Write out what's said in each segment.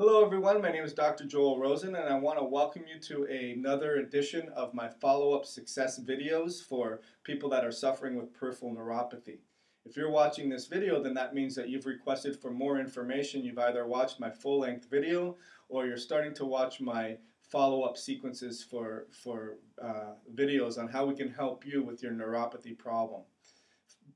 Hello everyone, my name is Dr. Joel Rosen and I want to welcome you to another edition of my follow-up success videos for people that are suffering with peripheral neuropathy. If you're watching this video, then that means that you've requested for more information. You've either watched my full-length video or you're starting to watch my follow-up sequences for videos on how we can help you with your neuropathy problem.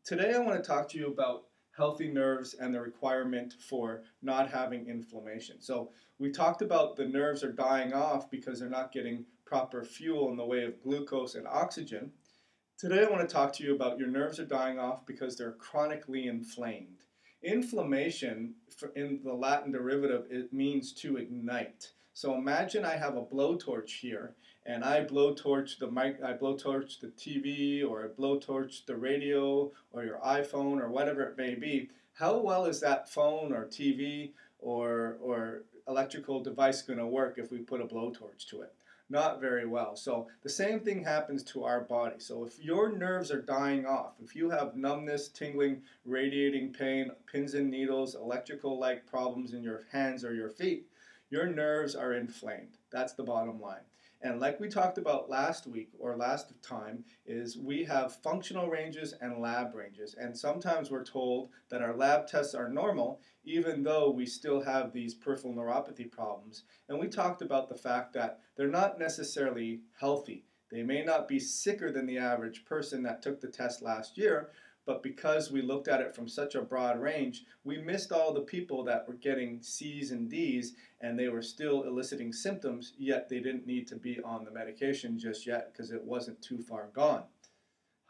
Today I want to talk to you about healthy nerves and the requirement for not having inflammation. So we talked about the nerves are dying off because they're not getting proper fuel in the way of glucose and oxygen. Today I want to talk to you about your nerves are dying off because they're chronically inflamed. Inflammation, in the Latin derivative, it means to ignite. So imagine I have a blowtorch here and I blowtorch the mic, I blowtorch the TV, or I blowtorch the radio or your iPhone or whatever it may be. How well is that phone or TV or electrical device going to work if we put a blowtorch to it? Not very well. So the same thing happens to our body. So if your nerves are dying off, if you have numbness, tingling, radiating pain, pins and needles, electrical-like problems in your hands or your feet, your nerves are inflamed. That's the bottom line. And like we talked about last week or last time, is we have functional ranges and lab ranges. And sometimes we're told that our lab tests are normal, even though we still have these peripheral neuropathy problems. And we talked about the fact that they're not necessarily healthy. They may not be sicker than the average person that took the test last year, but because we looked at it from such a broad range, we missed all the people that were getting C's and D's and they were still eliciting symptoms, yet they didn't need to be on the medication just yet because it wasn't too far gone.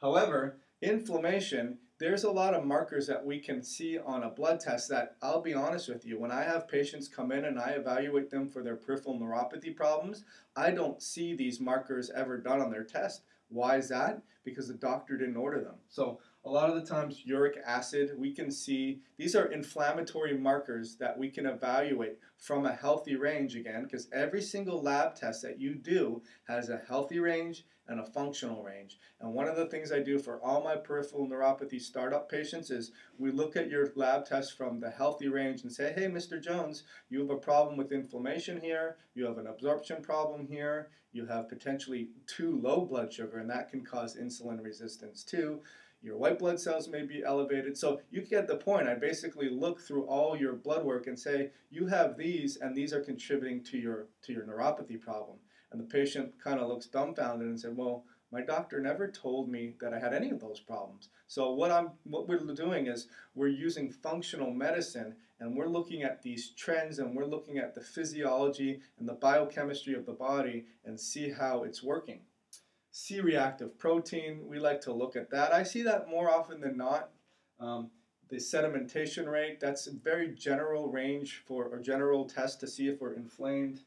However, inflammation, there's a lot of markers that we can see on a blood test that, I'll be honest with you, when I have patients come in and I evaluate them for their peripheral neuropathy problems, I don't see these markers ever done on their test. Why is that? Because the doctor didn't order them. So a lot of the times, uric acid, we can see, these are inflammatory markers that we can evaluate from a healthy range again, because every single lab test that you do has a healthy range and a functional range. And one of the things I do for all my peripheral neuropathy startup patients is we look at your lab test from the healthy range and say, hey, Mr. Jones, you have a problem with inflammation here, you have an absorption problem here, you have potentially too low blood sugar, and that can cause insulin resistance too. Your white blood cells may be elevated. So you get the point. I basically look through all your blood work and say, you have these and these are contributing to your neuropathy problem. And the patient kind of looks dumbfounded and said, well, my doctor never told me that I had any of those problems. So what we're doing is we're using functional medicine and we're looking at these trends and we're looking at the physiology and the biochemistry of the body and see how it's working. C-reactive protein, we like to look at that. I see that more often than not. The sedimentation rate, that's a very general range for a general test to see if we're inflamed.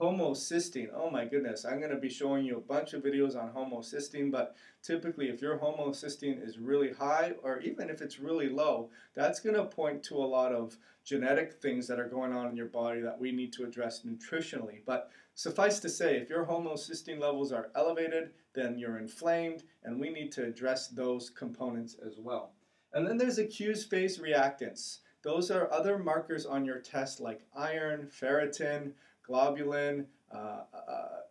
Homocysteine, oh my goodness, I'm going to be showing you a bunch of videos on homocysteine, but typically if your homocysteine is really high or even if it's really low, that's going to point to a lot of genetic things that are going on in your body that we need to address nutritionally. But suffice to say, if your homocysteine levels are elevated, then you're inflamed and we need to address those components as well. And then there's accused phase reactants. Those are other markers on your test like iron, ferritin, globulin,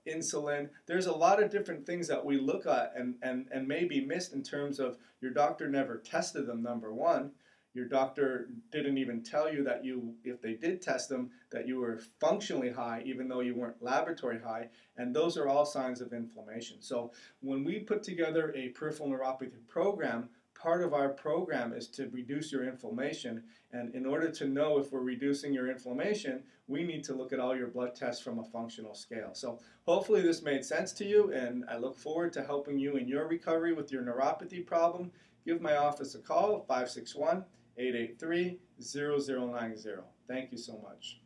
insulin. There's a lot of different things that we look at and may be missed in terms of your doctor never tested them, number one. Your doctor didn't even tell you that you, if they did test them, that you were functionally high even though you weren't laboratory high, and those are all signs of inflammation. So when we put together a peripheral neuropathy program, part of our program is to reduce your inflammation, and in order to know if we're reducing your inflammation, we need to look at all your blood tests from a functional scale. So hopefully this made sense to you, and I look forward to helping you in your recovery with your neuropathy problem. Give my office a call, 561-883-0090. Thank you so much.